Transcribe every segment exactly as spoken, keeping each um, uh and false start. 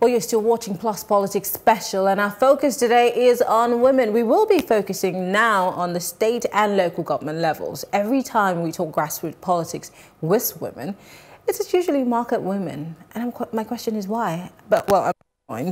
Well, you're still watching PLUS Politics Special, and our focus today is on women. We will be focusing now on the state and local government levels. Every time we talk grassroots politics with women, it's usually marked at women. And I'm qu my question is why? But, well, I'm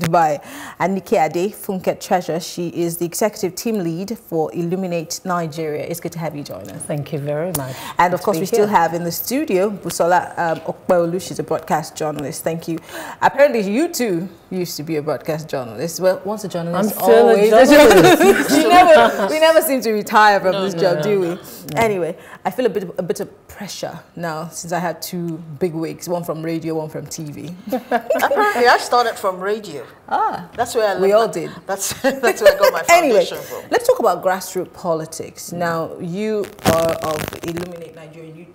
joined by Anike Ade Funke Treasure. She is the executive team lead for Illuminate Nigeria. It's good to have you join us. Thank you very much. And good of course, we here. still have in the studio Busola um, Okwaolu. She's a broadcast journalist. Thank you. Apparently, you too used to be a broadcast journalist. Well, once a journalist, I'm still always a journalist. you never, we never seem to retire from no, this no, job, no. do we? No. Anyway, I feel a bit of, a bit of pressure now since I had two big wigs, one from radio, one from T V. Apparently, I started from radio. You. Ah, that's where I we all that. did. That's that's where I got my foundation anyway, from. Let's talk about grassroots politics. Mm. Now, you are of Illuminate Nigeria. You,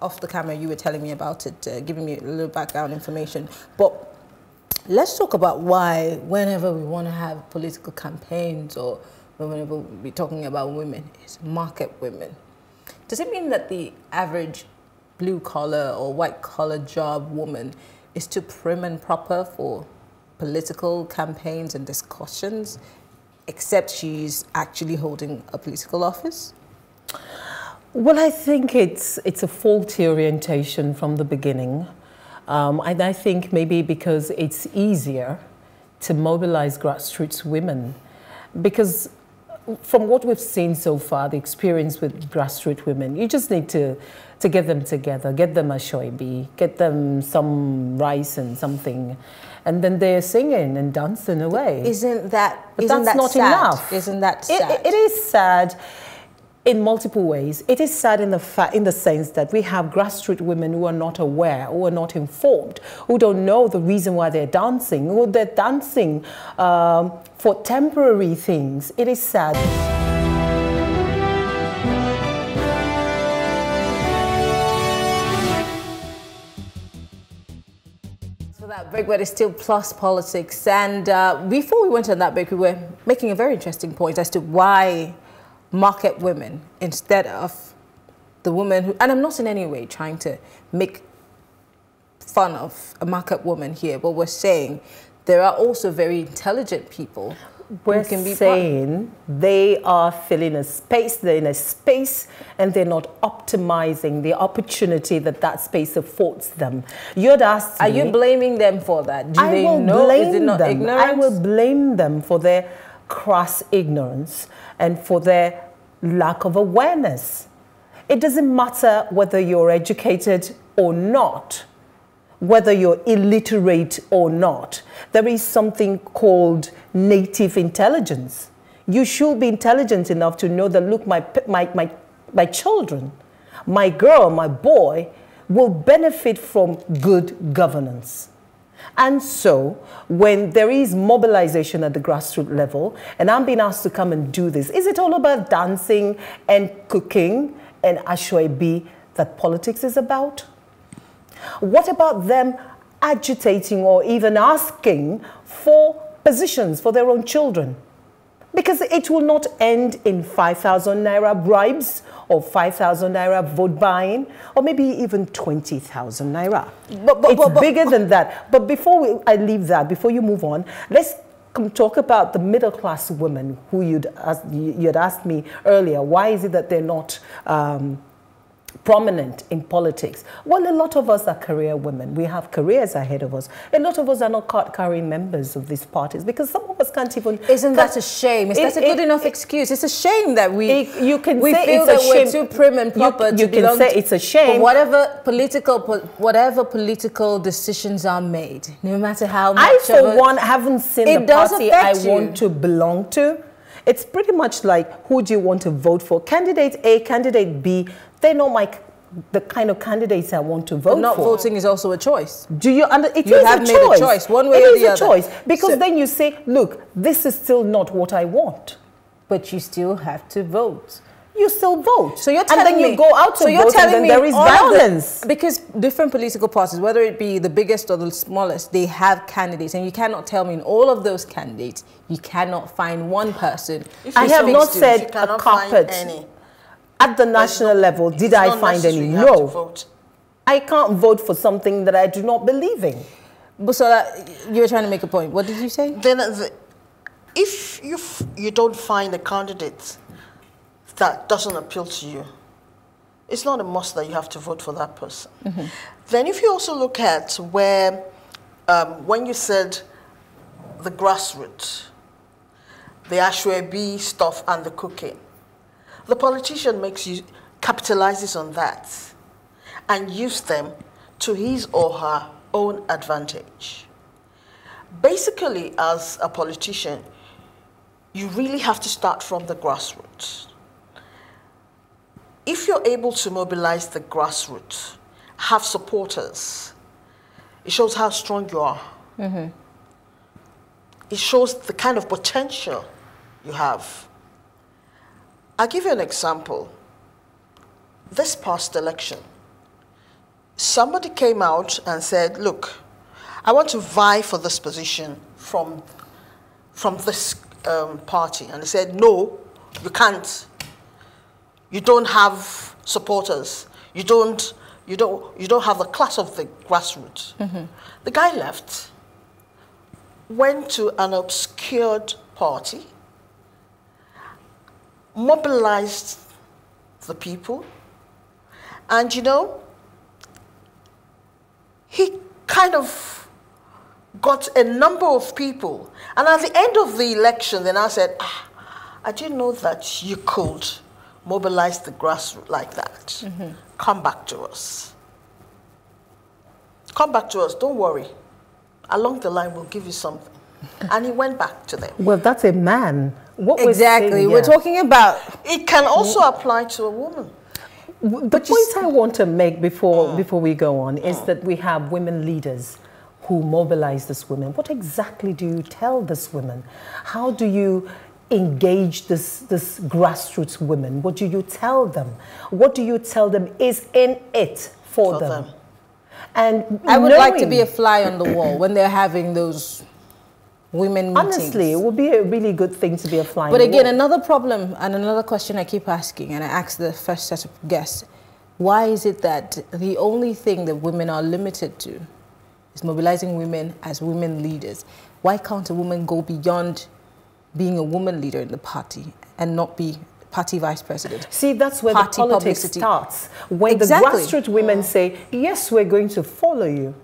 off the camera, you were telling me about it, uh, giving me a little background information. But let's talk about why, whenever we want to have political campaigns or whenever we're talking about women, it's market women. Does it mean that the average blue collar or white collar job woman is too prim and proper for political campaigns and discussions, except she's actually holding a political office? Well, I think it's, it's a faulty orientation from the beginning. Um, and I think maybe because it's easier to mobilize grassroots women. Because from what we've seen so far, the experience with grassroots women, you just need to, to get them together, get them a shoibi, get them some rice and something, and then they're singing and dancing away. Isn't that, but isn't that's that not sad? enough. Isn't that sad? It, it is sad in multiple ways. It is sad in the, fa in the sense that we have grassroots women who are not aware, who are not informed, who don't know the reason why they're dancing, who they're dancing um, for temporary things. It is sad. That break, but it's still PLUS Politics, and uh, before we went on that break, we were making a very interesting point as to why market women instead of the woman who, and I'm not in any way trying to make fun of a market woman here, but we're saying there are also very intelligent people. We're can be saying they are filling a space, they're in a space, and they're not optimizing the opportunity that that space affords them. You'd ask me, are you blaming them for that? Do I they will know? Blame Is it not them. ignorance? I will blame them for their crass ignorance and for their lack of awareness. It doesn't matter whether you're educated or not, whether you're illiterate or not. There is something called native intelligence. You should be intelligent enough to know that, look, my, my, my, my children, my girl, my boy, will benefit from good governance. And so, when there is mobilization at the grassroots level, and I'm being asked to come and do this, is it all about dancing and cooking and ashwebi that politics is about? What about them agitating or even asking for positions for their own children? Because it will not end in five thousand naira bribes or five thousand naira vote buying or maybe even twenty thousand naira. But, but, it's but, but, bigger but, than that. But before we, I leave that, before you move on, let's come talk about the middle class women who you'd, ask, you'd asked me earlier. Why is it that they're not Um, prominent in politics? Well, a lot of us are career women. We have careers ahead of us. A lot of us are not card-carrying members of these parties because some of us can't even. Isn't that a shame? Is that a good enough excuse? It's a shame that we it, you can we say feel it's that we're too prim and proper. You, you to can say to, it's a shame. Whatever political whatever political decisions are made, no matter how much. I for of one haven't seen it the party I you. want to belong to. It's pretty much like, who do you want to vote for? Candidate A, candidate B. They're not my, the kind of candidates I want to vote but not for. Not voting is also a choice. Do you under, it you is have a made choice. a choice, one way it or the other. It is a choice, because so, then you say, look, this is still not what I want. But you still have to vote. You still vote. So you're telling and then me, you go out to so vote, and then me there is violence. The, because different political parties, whether it be the biggest or the smallest, they have candidates, and you cannot tell me in all of those candidates, you cannot find one person. I have not to, said a carpet. At the national no, level, did I find any? No. I can't vote for something that I do not believe in. Busola, you were trying to make a point. What did you say? Then, if you f you don't find a candidate that doesn't appeal to you, it's not a must that you have to vote for that person. Mm-hmm. Then, if you also look at where, um, when you said the grassroots, the Ashwebi stuff and the cooking, the politician makes you capitalizes on that and use them to his or her own advantage. Basically, as a politician, you really have to start from the grassroots. If you're able to mobilize the grassroots, have supporters, it shows how strong you are. Mm-hmm. It shows the kind of potential you have. I'll give you an example. This past election, somebody came out and said, look, I want to vie for this position from, from this um, party. And they said, no, you can't. You don't have supporters. You don't, you don't, you don't have the class of the grassroots. Mm-hmm. The guy left, went to an obscured party, mobilized the people, and, you know, he kind of got a number of people. And at the end of the election, then I said, ah, I didn't know that you could mobilize the grassroots like that. Mm-hmm. Come back to us. Come back to us. Don't worry. Along the line, we'll give you something. And he went back to them. Well, that's a man. What exactly. We're, we're talking about. It can also apply to a woman. The point I want to make before, mm. before we go on is mm. that we have women leaders who mobilize these women. What exactly do you tell these women? How do you engage this, this grassroots women? What do you tell them? What do you tell them is in it for, for them? them? And I would knowing, like to be a fly on the wall when they're having those women meetings. Honestly, it would be a really good thing to be a fly. But again, another problem and another question I keep asking, and I asked the first set of guests, why is it that the only thing that women are limited to is mobilizing women as women leaders? Why can't a woman go beyond being a woman leader in the party and not be party vice president? See, that's where party the politics publicity. starts. When exactly. the grassroots women say, yes, we're going to follow you,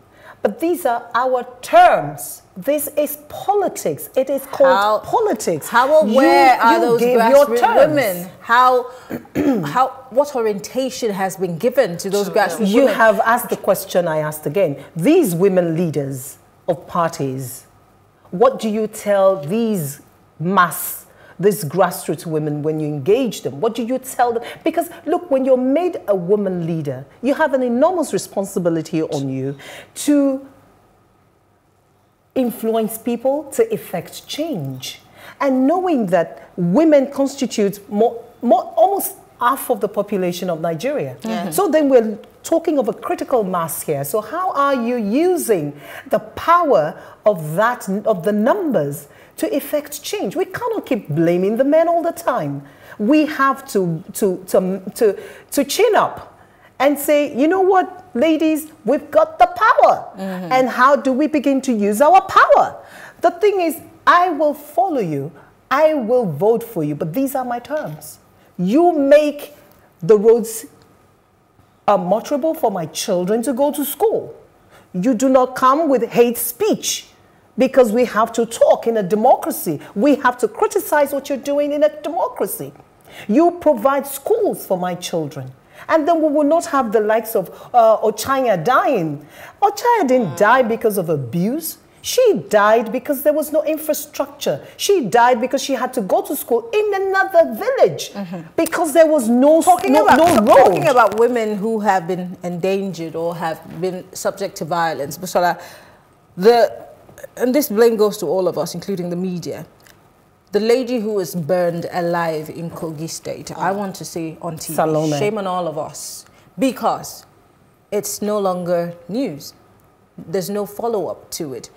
but these are our terms. This is politics. It is called how, politics. How aware you, are you those grassroots women? How, how, what orientation has been given to those grassroots women? You have asked the question I asked again. These women leaders of parties, what do you tell these mass, these grassroots women when you engage them? What do you tell them? Because look, when you're made a woman leader, you have an enormous responsibility on you to influence people, to effect change. And knowing that women constitute more, more, almost half of the population of Nigeria. Mm-hmm. So then we're talking of a critical mass here. So how are you using the power of, that, of the numbers to effect change? We cannot keep blaming the men all the time. We have to, to, to, to, to chin up and say, you know what, ladies, we've got the power. Mm-hmm. And how do we begin to use our power? The thing is, I will follow you. I will vote for you, but these are my terms. You make the roads uh, motorable for my children to go to school. You do not come with hate speech, because we have to talk in a democracy. We have to criticize what you're doing in a democracy. You provide schools for my children. And then we will not have the likes of uh, Ochaya dying. Ochaya didn't die because of abuse. She died because there was no infrastructure. She died because she had to go to school in another village, mm-hmm. because there was no, talking no, about, no road. Talking about women who have been endangered or have been subject to violence, Busola, the, and this blame goes to all of us, including the media. The lady who was burned alive in Kogi State, I want to say on T V, Salome. Shame on all of us, because it's no longer news. There's no follow-up to it.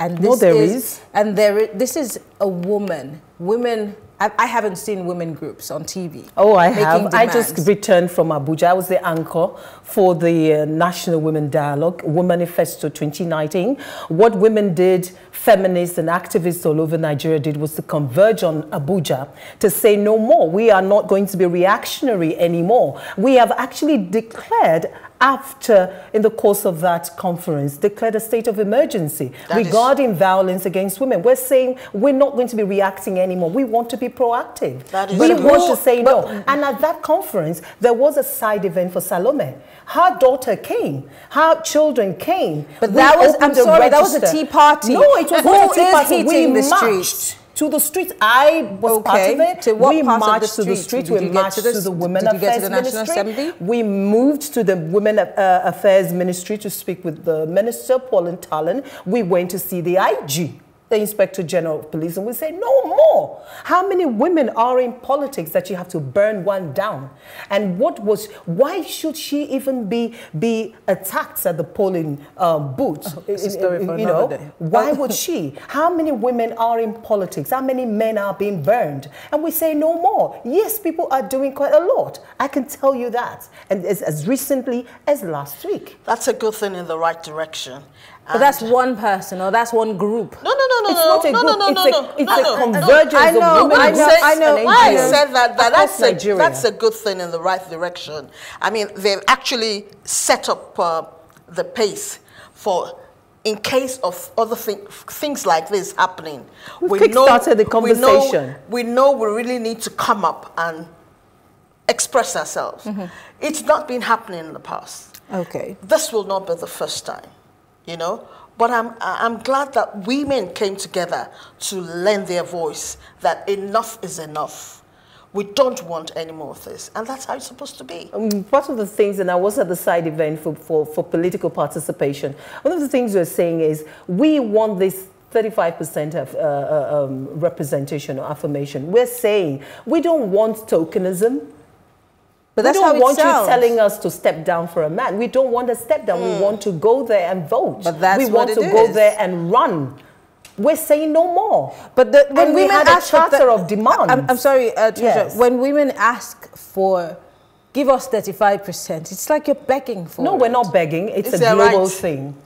And this no, there is, is. And there is, this is a woman. Women, I, I haven't seen women groups on T V. Oh, I have. Demands. I just returned from Abuja. I was the anchor for the uh, National Women Dialogue, Womanifesto twenty nineteen. What women did, feminists and activists all over Nigeria did, was to converge on Abuja to say no more. We are not going to be reactionary anymore. We have actually declared, after, in the course of that conference, declared a state of emergency that regarding is, violence against women. We're saying we're not going to be reacting anymore. We want to be proactive. That is we want more, to say but, no. And at that conference, there was a side event for Salome. Her daughter came. Her children came. But we that was, I'm sorry, that was a tea party. No, it was not a tea party. We marched to the street. I was okay. part of it. To what we part marched of the street? To the street. Did we marched to, to the Women Affairs get to the National Ministry. Assembly? We moved to the Women uh, Affairs Ministry to speak with the Minister, Pauline Talon. We went to see the I G, the Inspector General of Police, and we say, no more. How many women are in politics that you have to burn one down? And what was, why should she even be be attacked at the polling uh, booth? Oh, it's a story for you know, day. Why would she? How many women are in politics? How many men are being burned? And we say no more. Yes, people are doing quite a lot. I can tell you that. And as, as recently as last week. That's a good thing in the right direction. But that's one person or that's one group. No, no, no, no, it's no, not a no, group. No, no, it's no, a, it's no, a no, convergence no. I know, of women. I know, says, I know. I said that, that that's, a, that's a good thing in the right direction. I mean, they've actually set up uh, the pace for, in case of other thing, things like this happening. We've we kick-started the conversation. We know, we know we really need to come up and express ourselves. Mm-hmm. It's not been happening in the past. Okay. This will not be the first time. You know, but I'm, I'm glad that women came together to lend their voice, that enough is enough. We don't want any more of this. And that's how it's supposed to be. Um, part of the things, and I was at the side event for, for, for political participation, one of the things we're saying is we want this thirty-five percent of uh, um, representation or affirmation. We're saying we don't want tokenism. But that's we don't how want sounds. You telling us to step down for a man. We don't want to step down. Mm. We want to go there and vote. But that's we want what it to is. Go there and run. We're saying no more. But the, when we women had ask a charter the, of demand. I'm, I'm sorry, uh, yes. When women ask for, give us thirty-five percent, it's like you're begging for no, it. We're not begging. It's is a global right? thing.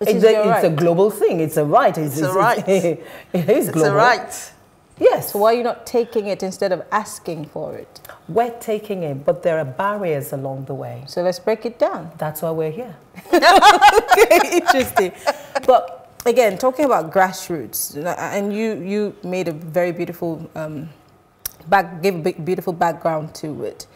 It it's, a, right? It's a global thing. It's a right. It's, it's a right. It is global. It's a right. Yes. So why are you not taking it instead of asking for it? We're taking it, but there are barriers along the way. So let's break it down. That's why we're here. Okay, interesting. But again, talking about grassroots, and you, you made a very beautiful, um, back, gave a beautiful background to it.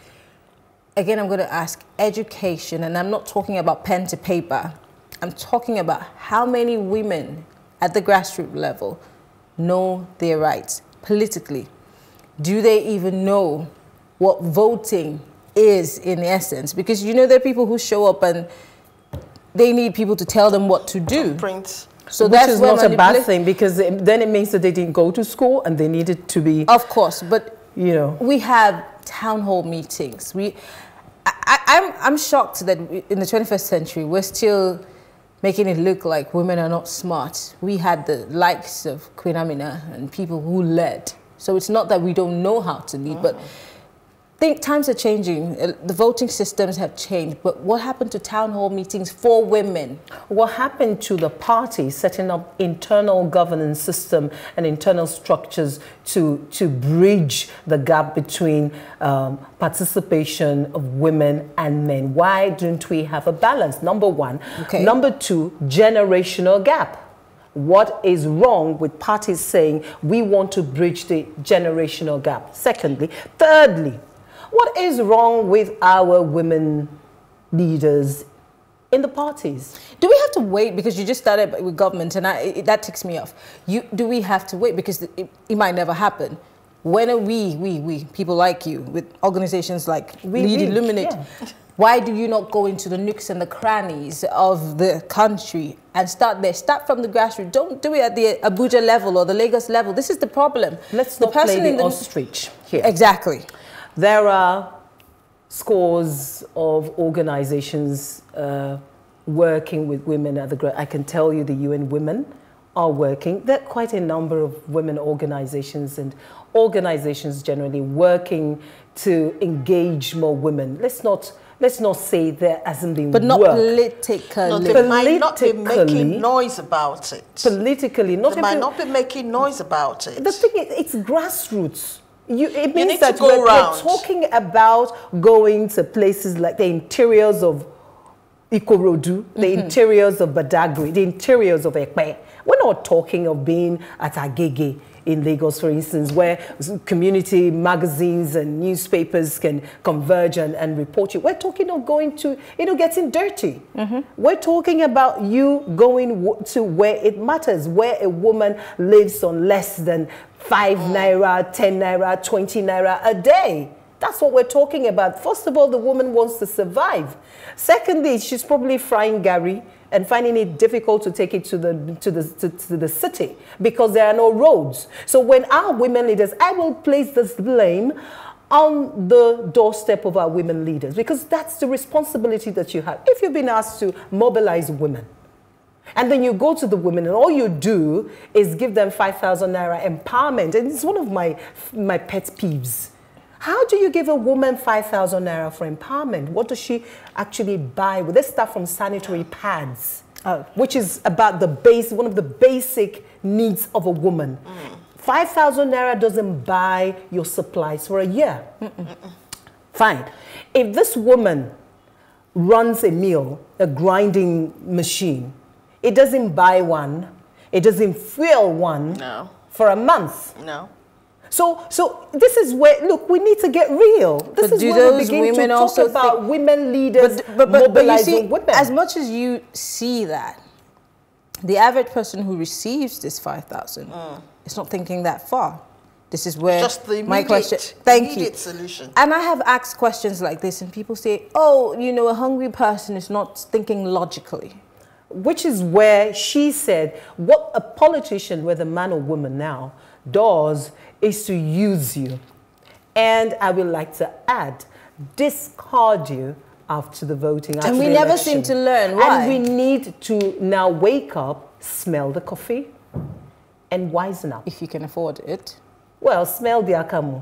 Again, I'm going to ask education, and I'm not talking about pen to paper. I'm talking about how many women at the grassroots level know their rights politically. Do they even know what voting is in essence? Because you know there are people who show up and they need people to tell them what to do. Print. So that is not a bad thing, because it, then it means that they didn't go to school and they needed to be. Of course, but you know we have town hall meetings. We, I, I'm I'm shocked that in the twenty-first century we're still making it look like women are not smart. We had the likes of Queen Amina and people who led. So it's not that we don't know how to lead, oh. but think times are changing. The voting systems have changed. But what happened to town hall meetings for women? What happened to the party setting up internal governance system and internal structures to, to bridge the gap between um, participation of women and men? Why don't we have a balance? Number one. Okay. Number two, generational gap. What is wrong with parties saying we want to bridge the generational gap? Secondly. Thirdly, what is wrong with our women leaders in the parties? Do we have to wait? Because you just started with government, and I, it, that ticks me off. You, do we have to wait? Because it, it might never happen. When are we, we, we, people like you, with organizations like we, Lead we, Illuminate, yeah. why do you not go into the nooks and the crannies of the country and start there? Start from the grassroots. Don't do it at the Abuja level or the Lagos level. This is the problem. Let's the not person play the, the ostrich here. Exactly. There are scores of organizations uh, working with women at the grassroots. I can tell you the U N Women are working. There are quite a number of women organizations and organizations generally working to engage more women. Let's not let's not say there hasn't been work. But not work. Politically. No, they politically, might not be making noise about it. Politically. Not they might not be making noise about it. The thing is, it's grassroots. You, it means you that we're, we're talking about going to places like the interiors of Ikorodu, the mm-hmm. interiors of Badagri, the interiors of Epe. We're not talking of being at Agege in Lagos, for instance, where community magazines and newspapers can converge and, and report you. We're talking of going to, you know, getting dirty. Mm-hmm. We're talking about you going to where it matters, where a woman lives on less than five oh. naira, ten naira, twenty naira a day. That's what we're talking about. First of all, the woman wants to survive. Secondly, she's probably frying garri and finding it difficult to take it to the, to, the, to, to the city because there are no roads. So when our women leaders, I will place this blame on the doorstep of our women leaders, because that's the responsibility that you have. If you've been asked to mobilize women, and then you go to the women and all you do is give them five thousand naira empowerment, and it's one of my, my pet peeves. How do you give a woman five thousand naira for empowerment? What does she actually buy? Well, let's start from sanitary pads, oh. which is about the base, one of the basic needs of a woman. Mm. five thousand naira doesn't buy your supplies for a year. Mm -mm. Mm -mm. Fine. If this woman runs a mill, a grinding machine, it doesn't buy one, it doesn't fuel one no. for a month. No. So, so this is where, look, we need to get real. This but is where we begin to talk about think, women leaders but, but, but, mobilizing but you see, women. As much as you see that, the average person who receives this five thousand mm. is not thinking that far. This is where just the my question. Thank you. Solution. And I have asked questions like this, and people say, "Oh, you know, a hungry person is not thinking logically." Which is where she said, "What a politician, whether man or woman now, does is to use you, and I would like to add, discard you after the voting." After and we never election. Seem to learn why. And we need to now wake up, smell the coffee, and wisen up. If you can afford it. Well, smell the akamu.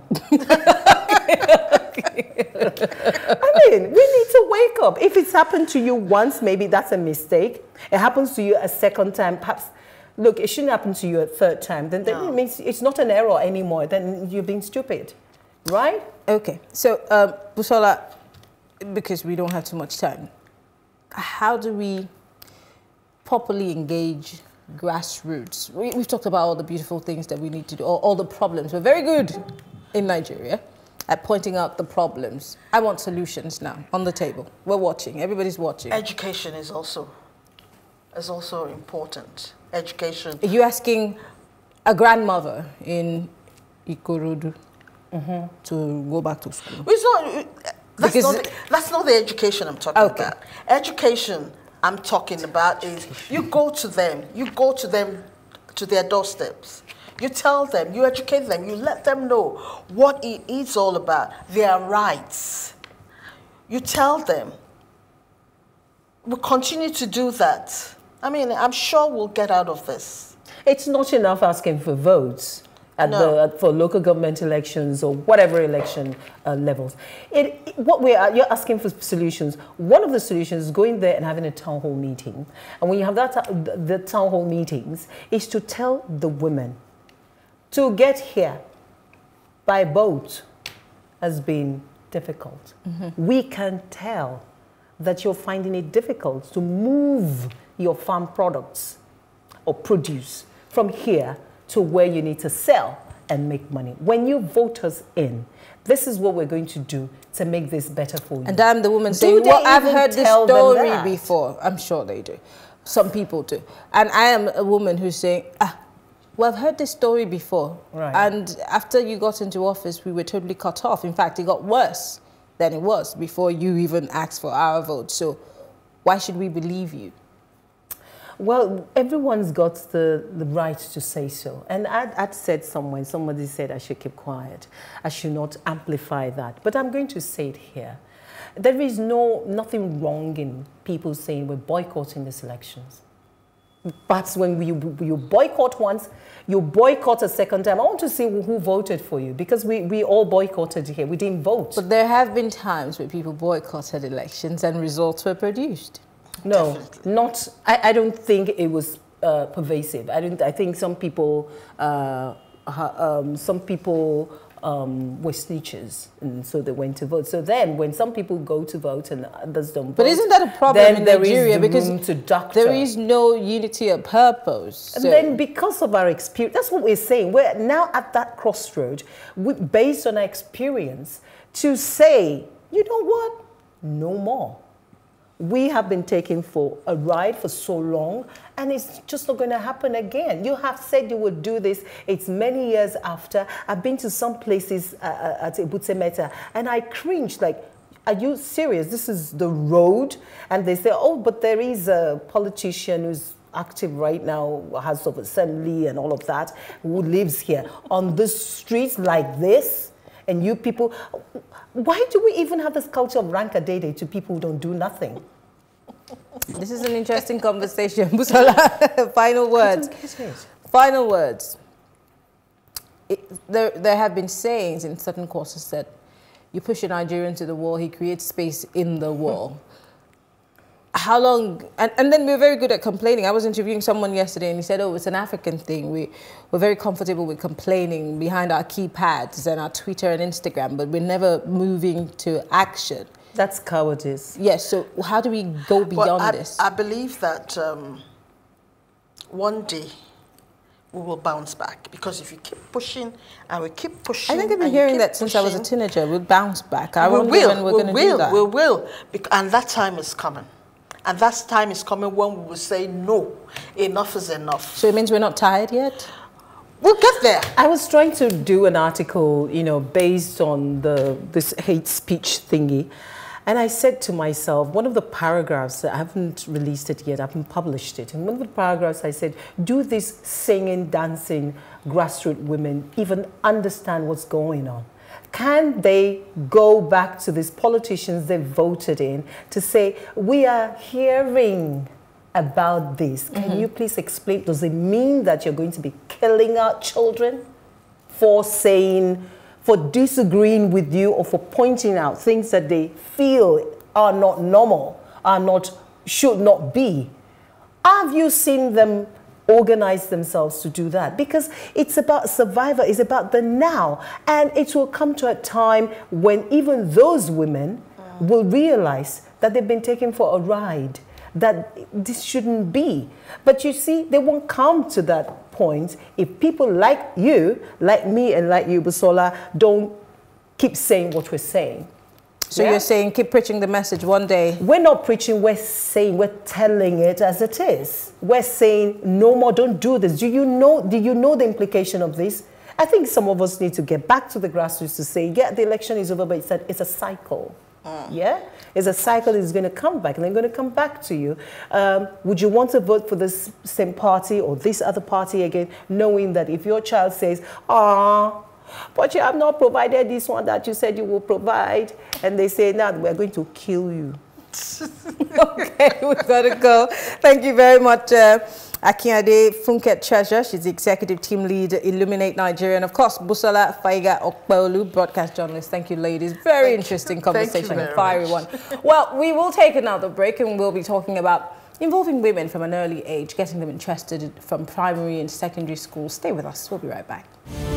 I mean, we need to wake up. If it's happened to you once, maybe that's a mistake. It happens to you a second time, perhaps. Look, it shouldn't happen to you a third time. Then, then no. it means it's not an error anymore. Then you're being stupid, right? Okay. So, um, Busola, because we don't have too much time, how do we properly engage grassroots? We, we've talked about all the beautiful things that we need to do, all, all the problems. We're very good in Nigeria at pointing out the problems. I want solutions now on the table. We're watching. Everybody's watching. Education is also is also important. Education. Are you asking a grandmother in Ikorodu mm-hmm. to go back to school? It's not, that's, not the, that's not the education I'm talking okay. about. Education I'm talking about is you go to them, you go to them to their doorsteps. You tell them, you educate them, you let them know what it is all about, their rights. You tell them, we continue to do that. I mean, I'm sure we'll get out of this. It's not enough asking for votes at no. the, at, for local government elections or whatever election uh, levels. It, it, what we are, you're asking for solutions. One of the solutions is going there and having a town hall meeting. And when you have that, the, the town hall meetings, is to tell the women to get here by boat has been difficult. Mm-hmm. We can tell that you're finding it difficult to move your farm products or produce from here to where you need to sell and make money. When you vote us in, this is what we're going to do to make this better for you. And I'm the woman saying, well, I've heard this story before. I'm sure they do. Some people do. And I am a woman who's saying, ah, well, I've heard this story before. Right. And after you got into office, we were totally cut off. In fact, it got worse than it was before you even asked for our vote. So why should we believe you? Well, everyone's got the, the right to say so. And I'd, I'd said somewhere, somebody said I should keep quiet. I should not amplify that. But I'm going to say it here. There is no, nothing wrong in people saying we're boycotting these elections. Perhaps when we, you boycott once, you boycott a second time. I want to see who voted for you, because we, we all boycotted here. We didn't vote. But there have been times where people boycotted elections and results were produced. No, definitely. Not. I, I don't think it was uh, pervasive. I don't. I think some people, uh, um, some people um, were snitches, and so they went to vote. So then, when some people go to vote and others don't vote, but isn't that a problem in Nigeria? Because there is no unity of purpose. So. And then, because of our experience, that's what we're saying. We're now at that crossroad, we, based on our experience, to say, you know what, no more. We have been taken for a ride for so long, and it's just not going to happen again. You have said you would do this. It's many years after. I've been to some places uh, at Ibute Meta, and I cringed, like, are you serious? This is the road? And they say, oh, but there is a politician who's active right now, House of Assembly and all of that, who lives here on this street like this. And you people, why do we even have this culture of rank a day day to people who don't do nothing? This is an interesting conversation, Busola. Final words. Final words. It, there, there have been sayings in certain courses that you push a Nigerian to the wall, he creates space in the wall. How long, and, and then we're very good at complaining. I was interviewing someone yesterday and he said, oh, it's an African thing. We, we're very comfortable with complaining behind our keypads and our Twitter and Instagram, but we're never moving to action. That's cowardice. Yes, yeah, so how do we go beyond well, I, this? I believe that um, one day we will bounce back, because if you keep pushing and we keep pushing... I think I've been hearing that since pushing, I was a teenager. We'll bounce back. I we wonder will, when we're we going to do that. We will, we will, and that time is coming. And that time is coming when we will say, no, enough is enough. So it means we're not tired yet? We'll get there. I was trying to do an article, you know, based on the, this hate speech thingy. And I said to myself, one of the paragraphs, that I haven't released it yet, I haven't published it. And one of the paragraphs I said, do these singing, dancing, grassroots women even understand what's going on? Can they go back to these politicians they voted in to say, we are hearing about this. Can mm-hmm. you please explain, does it mean that you're going to be killing our children for saying, for disagreeing with you or for pointing out things that they feel are not normal, are not, should not be? Have you seen them organize themselves to do that? Because it's about survival, it's about the now, and it will come to a time when even those women mm. will realize that they've been taken for a ride, that this shouldn't be. But you see, they won't come to that point if people like you, like me and like you, Busola, don't keep saying what we're saying. So yeah? You're saying keep preaching the message one day. We're not preaching, we're saying, we're telling it as it is. We're saying, no more, don't do this. Do you know, do you know the implication of this? I think some of us need to get back to the grassroots to say, yeah, the election is over, but it's a, it's a cycle. Mm. Yeah? It's a cycle that's going to come back, and they're going to come back to you. Um, would you want to vote for this same party or this other party again, knowing that if your child says, ah, but you have not provided this one that you said you will provide. And they say, now we're going to kill you. Okay, we've got to go. Thank you very much, uh, Anike Ade Funke Treasure. She's the executive team lead, Illuminate Nigeria. And of course, Busola Faiga-Opeolu, broadcast journalist. Thank you, ladies. Very Thank interesting you. conversation, a fiery one. Well, we will take another break and we'll be talking about involving women from an early age, getting them interested from primary and secondary school. Stay with us. We'll be right back.